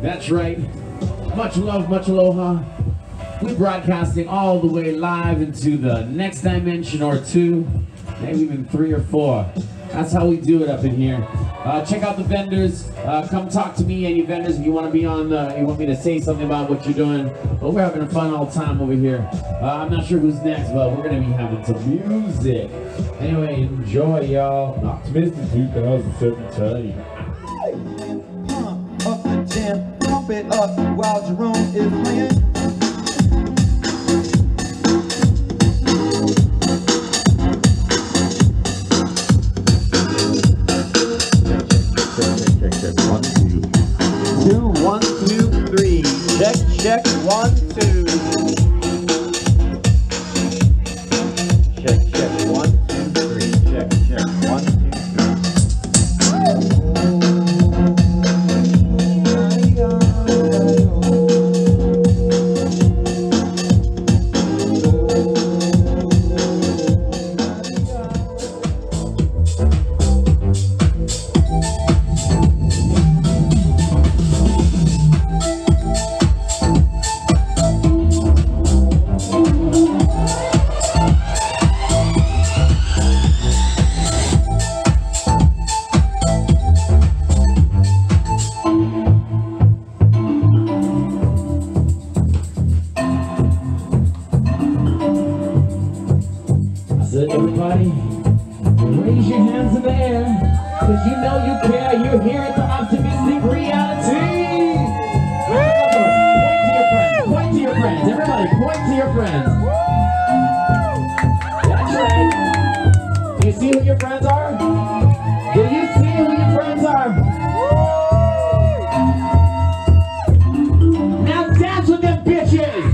That's right. Much love, much aloha. We're broadcasting all the way live into the next dimension or two, maybe even three or four. That's how we do it up in here. Check out the vendors. Come talk to me, any vendors, if you want to be on, you want me to say something about what you're doing. But we're having a fun old time over here. I'm not sure who's next, but we're going to be having some music. Anyway, enjoy, y'all. Optimysstique 2017. Up the jam, pump it up while Jerome is playing. Check, 1, 2. Check, check, 1, 2, 3. Check, check, 1, 2, 3. Everybody, raise your hands in the air, because you know you care. You're here at the Optimysstique reality. Point to your friends, point to your friends. Everybody, point to your friends. That's right. Do you see who your friends are? Do you see who your friends are? Now dance with them bitches.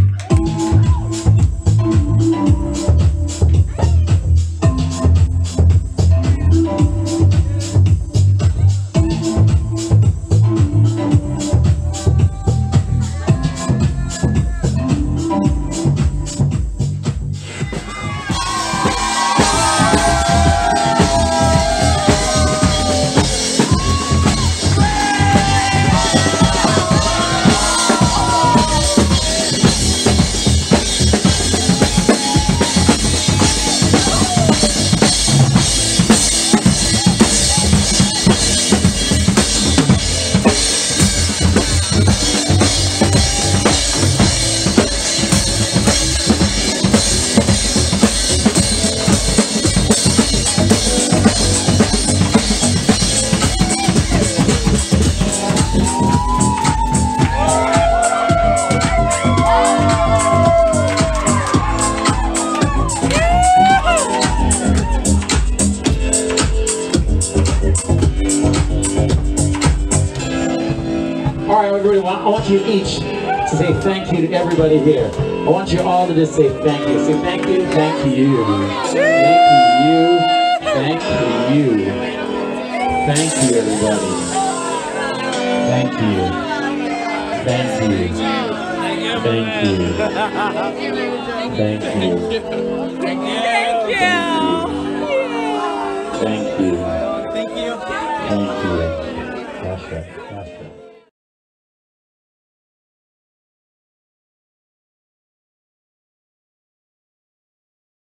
Everyone, I want you each to say thank you to everybody here. I want you all to just say thank you. Say thank you, thank you. Thank you, thank you. Thank you, everybody. Thank you. Thank you. Thank you. Thank you. Thank you. Thank you. Thank you. Thank you.